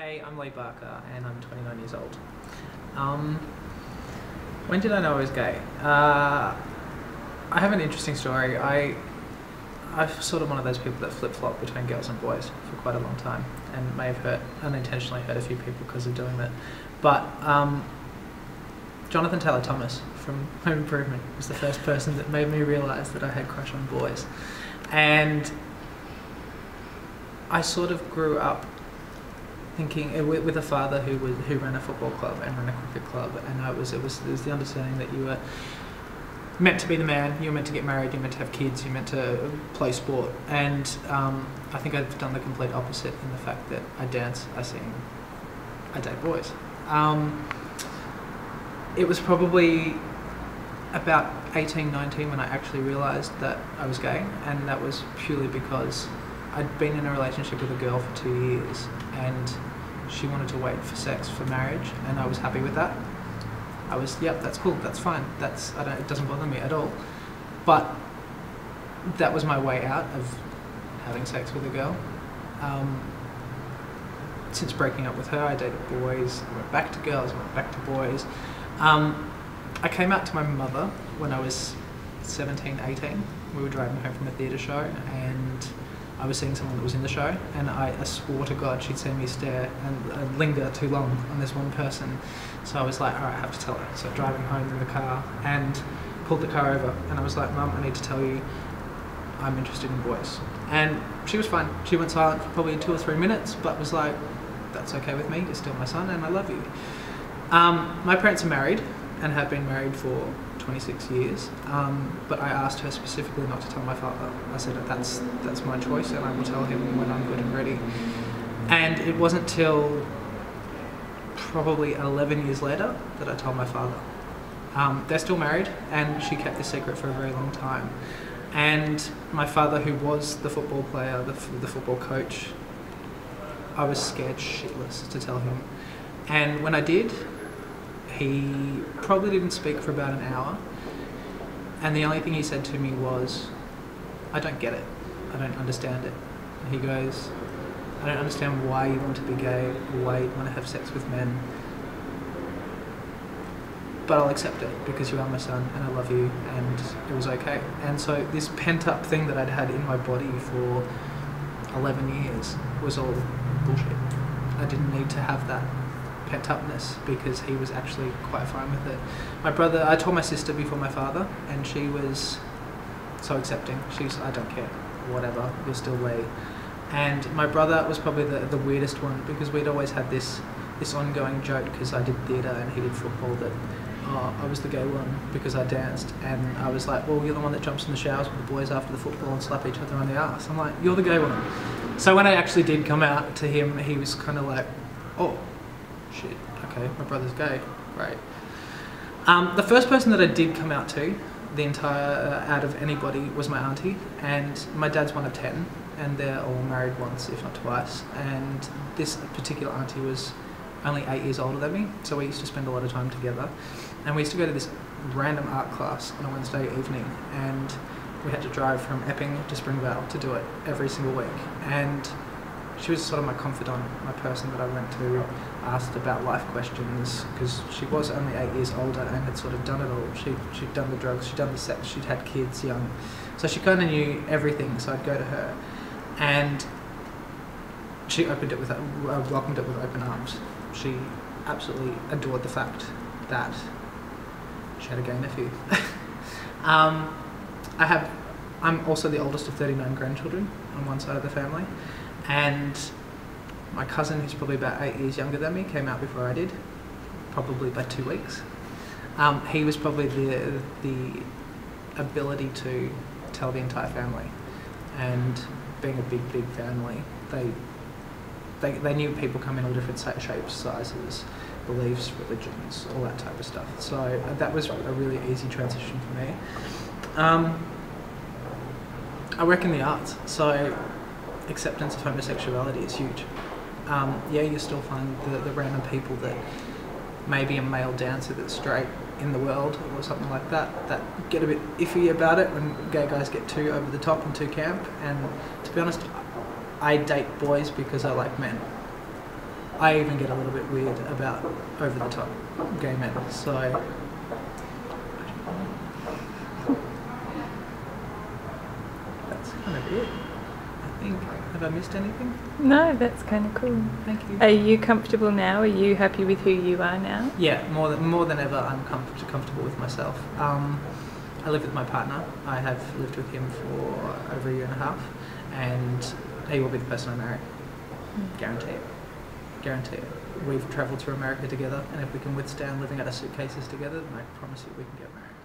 Hey, I'm Leigh Barker and I'm 29 years old. When did I know I was gay? I have an interesting story. I'm sort of one of those people that flip-flop between girls and boys for quite a long time, and may have unintentionally hurt a few people because of doing that. But Jonathan Taylor Thomas from Home Improvement was the first person that made me realise that I had a crush on boys. And I sort of grew up thinking with a father who ran a football club and ran a cricket club, and it was the understanding that you were meant to be the man, you were meant to get married, you were meant to have kids, you were meant to play sport. And I think I've done the complete opposite in the fact that I dance, I sing, I date boys. It was probably about 18, 19 when I actually realised that I was gay, and that was purely because I'd been in a relationship with a girl for 2 years and she wanted to wait for sex for marriage, and I was happy with that. I was, yep, that's cool, that's fine, it doesn't bother me at all. But that was my way out of having sex with a girl. Since breaking up with her, I dated boys, I went back to girls, I went back to boys. I came out to my mother when I was 17, 18. We were driving home from a theatre show and I was seeing someone that was in the show, and I swore to God she'd seen me stare and linger too long on this one person. So I was like, alright, I have to tell her. So driving home in the car, and pulled the car over, and I was like, Mum, I need to tell you I'm interested in boys. And she was fine. She went silent for probably 2 or 3 minutes, but was like, that's okay with me, you're still my son and I love you. My parents are married and have been married for 26 years, but I asked her specifically not to tell my father. I said, that's my choice and I will tell him when I'm good and ready. And it wasn't till probably 11 years later that I told my father. They're still married, and she kept this secret for a very long time. And my father, who was the football player, the football coach, I was scared shitless to tell him. And when I did, he probably didn't speak for about an hour, and the only thing he said to me was, I don't get it, I don't understand it. And he goes, I don't understand why you want to be gay or why you want to have sex with men, but I'll accept it because you are my son and I love you, and it was okay. And so this pent-up thing that I'd had in my body for 11 years was all bullshit. I didn't need to have that pent-upness because he was actually quite fine with it. My brother, I told my sister before my father, and she was so accepting. She was, I don't care, whatever, you're still Leigh. And my brother was probably the weirdest one, because we'd always had this ongoing joke, because I did theatre and he did football, that I was the gay one because I danced. And I was like, well, you're the one that jumps in the showers with the boys after the football and slap each other on the ass. I'm like, you're the gay one. So when I actually did come out to him, he was kind of like, oh, shit, okay, my brother's gay, right. The first person that I did come out to, the entire out of anybody, was my auntie, and my dad's one of 10, and they're all married once, if not twice, and this particular auntie was only 8 years older than me, so we used to spend a lot of time together, and we used to go to this random art class on a Wednesday evening, and we had to drive from Epping to Springvale to do it every single week. And she was sort of my confidant, my person that I went to, asked about life questions, because she was only 8 years older and had sort of done it all. She'd done the drugs, she'd done the sex, she'd had kids young. So she kind of knew everything, so I'd go to her. And she welcomed it with open arms. She absolutely adored the fact that she had a gay nephew. I'm also the oldest of 39 grandchildren on one side of the family. And my cousin, who's probably about 8 years younger than me, came out before I did, probably by 2 weeks. He was probably the ability to tell the entire family. And being a big, big family, they knew people come in all different shapes, sizes, beliefs, religions, all that type of stuff. So that was a really easy transition for me. I work in the arts, so acceptance of homosexuality is huge. Yeah, you still find the random people that maybe a male dancer that's straight in the world or something like that, that get a bit iffy about it when gay guys get too over the top and too camp. And to be honest, I date boys because I like men. I even get a little bit weird about over-the-top gay men, so... that's kind of it, I think. Have I missed anything? No, that's kind of cool. Thank you. Are you comfortable now? Are you happy with who you are now? Yeah, more than ever I'm comfortable with myself. I live with my partner. I have lived with him for over a year and a half, and he will be the person I marry. Guarantee it. Guarantee it. We've travelled through America together, and if we can withstand living out of suitcases together, then I promise you we can get married.